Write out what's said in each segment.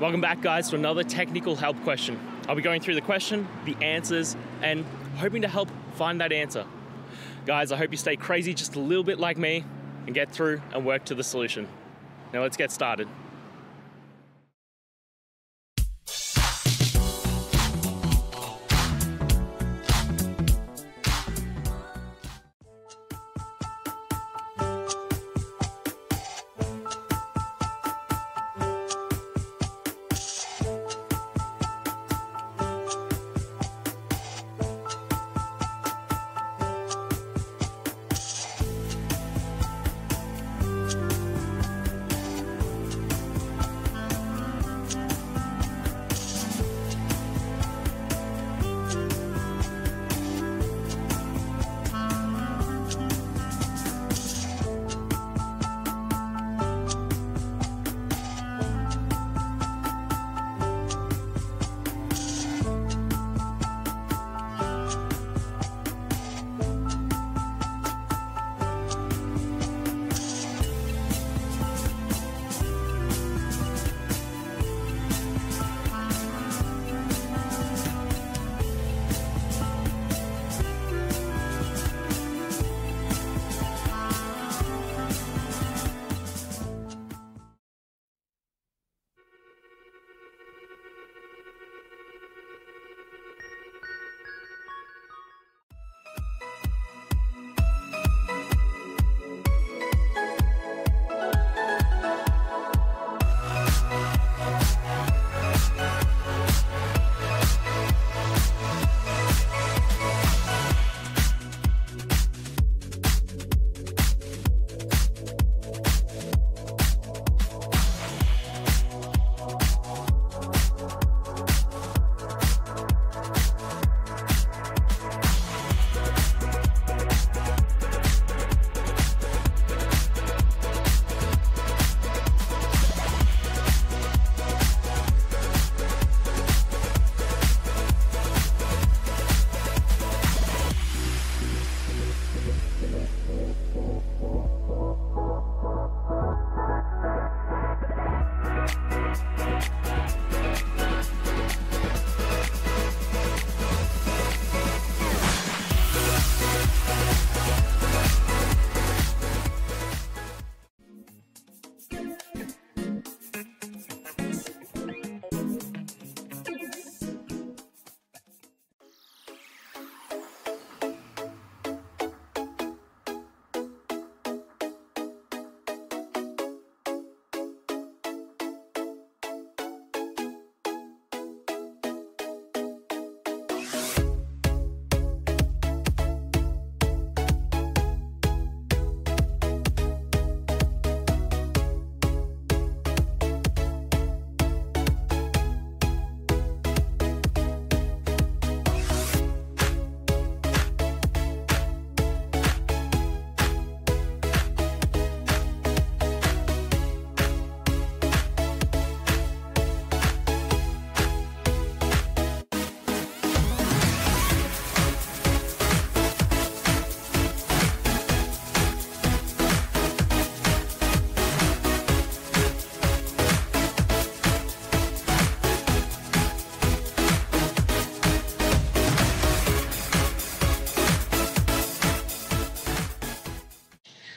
Welcome back, guys, to another technical help question. I'll be going through the question, the answers, and hoping to help find that answer. Guys, I hope you stay crazy just a little bit like me and get through and work to the solution. Now let's get started.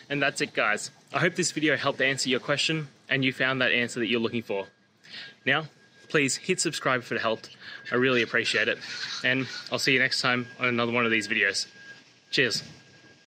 And that's it, guys. I hope this video helped answer your question and you found that answer that you're looking for. Now, please hit subscribe if it helped. I really appreciate it. And I'll see you next time on another one of these videos. Cheers.